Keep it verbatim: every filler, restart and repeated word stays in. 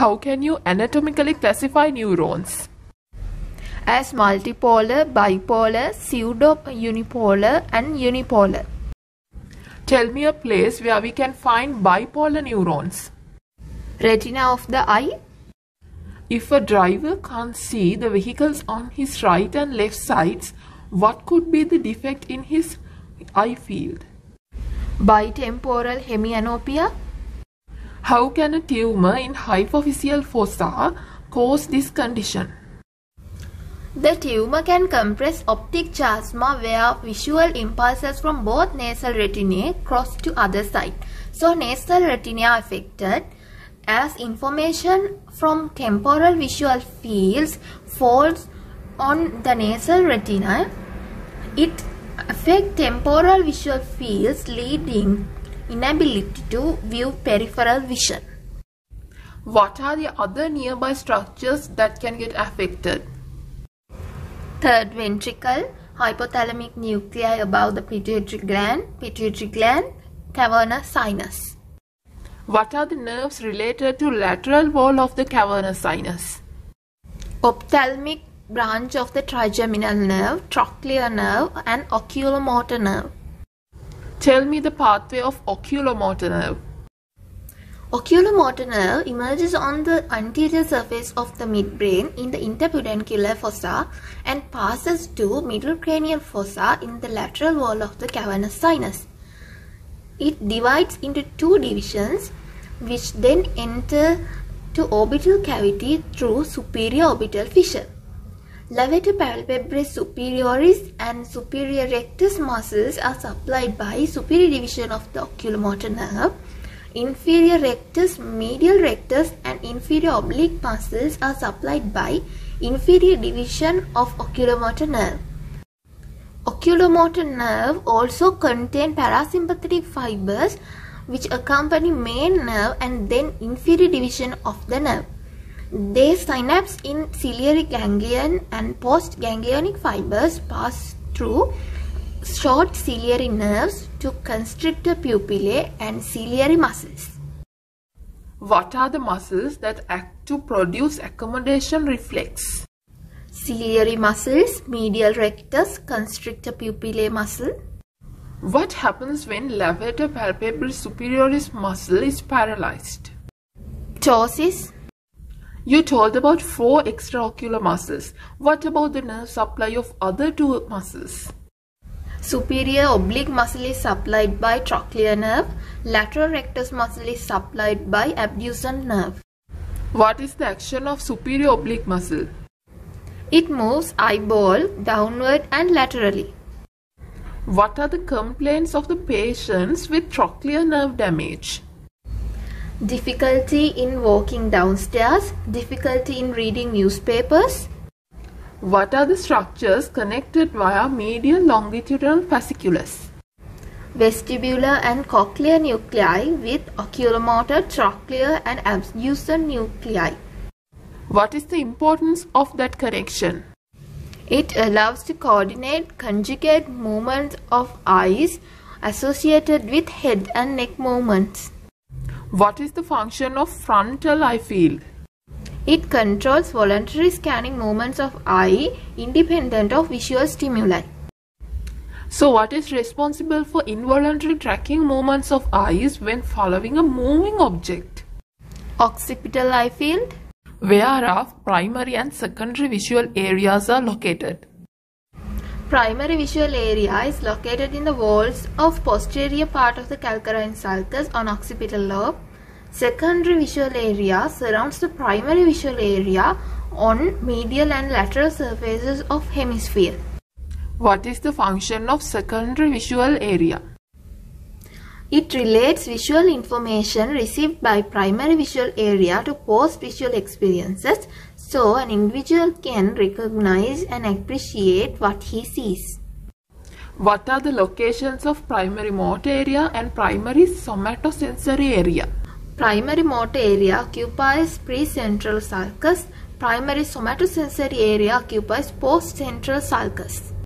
how can you anatomically classify neurons? As multipolar, bipolar, pseudo-unipolar and unipolar. Tell me a place where we can find bipolar neurons. Retina of the eye. If a driver can't see the vehicles on his right and left sides, what could be the defect in his eye field? Bitemporal hemianopia. How can a tumor in hypophyseal fossa cause this condition? The tumor can compress optic chiasma where visual impulses from both nasal retinae cross to other side. So nasal retinae are affected as information from temporal visual fields falls on the nasal retina. It affects temporal visual fields, leading inability to view peripheral vision. What are the other nearby structures that can get affected? Third ventricle, hypothalamic nuclei above the pituitary gland, pituitary gland, cavernous sinus. What are the nerves related to lateral wall of the cavernous sinus? Ophthalmic branch of the trigeminal nerve, trochlear nerve and oculomotor nerve. Tell me the pathway of oculomotor nerve. Oculomotor nerve emerges on the anterior surface of the midbrain in the interpeduncular fossa and passes to middle cranial fossa in the lateral wall of the cavernous sinus. It divides into two divisions which then enter to orbital cavity through superior orbital fissure. Levator palpebrae superioris and superior rectus muscles are supplied by superior division of the oculomotor nerve. Inferior rectus, medial rectus and inferior oblique muscles are supplied by inferior division of oculomotor nerve. Oculomotor nerve also contain parasympathetic fibers which accompany main nerve and then inferior division of the nerve. They synapse in ciliary ganglion and postganglionic fibers pass through short ciliary nerves to constrictor pupillae and ciliary muscles. What are the muscles that act to produce accommodation reflex? Ciliary muscles, medial rectus, constrictor pupillae muscle. What happens when levator palpebrae superioris muscle is paralyzed? Ptosis. You told about four extraocular muscles. What about the nerve supply of other two muscles? Superior oblique muscle is supplied by trochlear nerve. Lateral rectus muscle is supplied by abducent nerve. What is the action of superior oblique muscle? It moves eyeball downward and laterally. What are the complaints of the patients with trochlear nerve damage? Difficulty in walking downstairs, difficulty in reading newspapers. What are the structures connected via medial longitudinal fasciculus? Vestibular and cochlear nuclei with oculomotor, trochlear and abducent nuclei. What is the importance of that connection? It allows to coordinate conjugate movements of eyes associated with head and neck movements. What is the function of frontal eye field? It controls voluntary scanning movements of eye independent of visual stimuli. So what is responsible for involuntary tracking movements of eyes when following a moving object? Occipital eye field. Where are primary and secondary visual areas are located? Primary visual area is located in the walls of posterior part of the calcarine sulcus on occipital lobe. Secondary visual area surrounds the primary visual area on medial and lateral surfaces of hemisphere. What is the function of secondary visual area? It relates visual information received by primary visual area to post-visual experiences, so an individual can recognize and appreciate what he sees. What are the locations of primary motor area and primary somatosensory area? Primary motor area occupies precentral sulcus. Primary somatosensory area occupies postcentral sulcus.